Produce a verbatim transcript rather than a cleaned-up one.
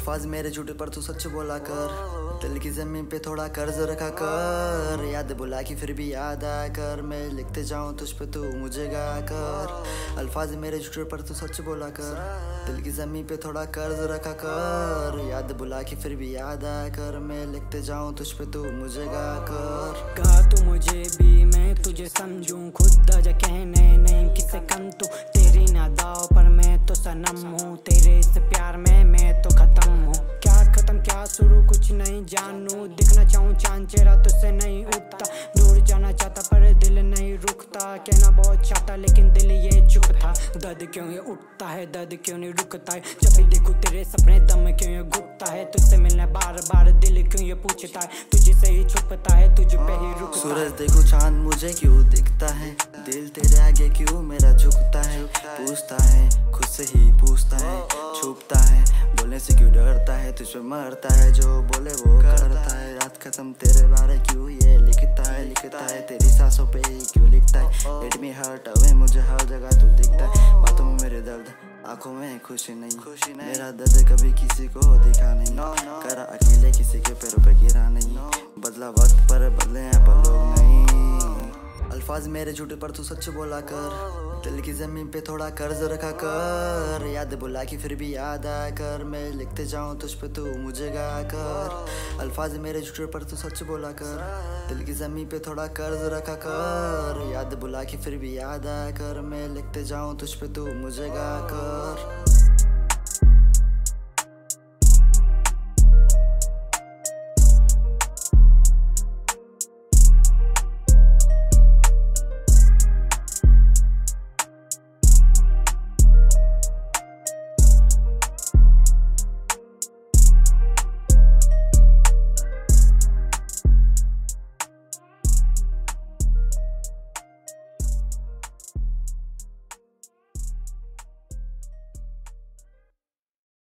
अल्फाज मेरे झूठे पर तू सच बोला कर, दिल की जमीन पे थोड़ा कर्ज रखा कर, याद बुला कि फिर भी याद आ कर, मैं लिखते जाऊँ तुझ पे तू मुझे गा कर। अल्फाज मेरे झूठे पर तू सच बोला कर, दिल की जमीन पे थोड़ा कर्ज रखा कर, याद बुला कि फिर भी याद आ कर, मैं लिखते जाऊँ तुझ पे तू मुझे गा कर। कहा तू मुझे भी मैं तुझे समझूँ, खुद आजा कहने नहीं किसे कम तू, तेरी ना दाव पर मैं तो सनम हूँ, तेरे इस प्यार में मैं तो खत्म हूँ। क्या खत्म क्या शुरू कुछ नहीं जानू, दिखना चाहूँ चांद चेहरा तुझसे नहीं उठता, दूर जाना चाहता पर दिल नहीं रुकता, कहना बहुत चाहता लेकिन दिल ये चुप था, दर्द क्यों ये उठता है, दर्द क्यों नहीं रुकता है, जब भी देखूँ तेरे सपने दम क्यों ये घुटता है, तुझसे मिलना बार बार दिल क्यों ये पूछता है, तुझे से ही छुपता है, तुझ पे ही रुकता है। सूरज देखो चांद मुझे क्यों दिखता है, दिल तेरे आगे क्यों मेरा झुकता है, पूछता है खुद से ही पूछता है, छुपता है बोलने से क्यों डरता है, तुझ पे मरता है जो बोले वो करता है, रात खत्म तेरे बारे क्यों ये लिखता है, लिखता है तेरी सांसों पे ही क्यों लिखता है, लेट मी हर्ट अवे मुझे हर जगह तू दिखता है, बातों में मेरे दर्द आँखों में खुशी नहीं, खुशी नहीं, मेरा दर्द कभी किसी को दिखा नहीं, no, no, करा अकेले किसी के पैरों पे गिरा नहीं, no, बदला वक्त पर बदले हैं पर लोग नहीं। अल्फाज मेरे झूठे पर तू सच बोला कर, दिल की जमीन पे थोड़ा कर्ज रखा कर, याद बुला कि फिर भी याद आ कर, मैं लिखते जाऊँ तुझ पे तू मुझे गा कर। अल्फाज मेरे झूठे पर तू सच बोला कर, दिल की जमीन पे थोड़ा कर्ज रखा कर, याद बुला कि फिर भी याद आ कर, मैं लिखते जाऊँ तुझ पे तू मुझे गा कर।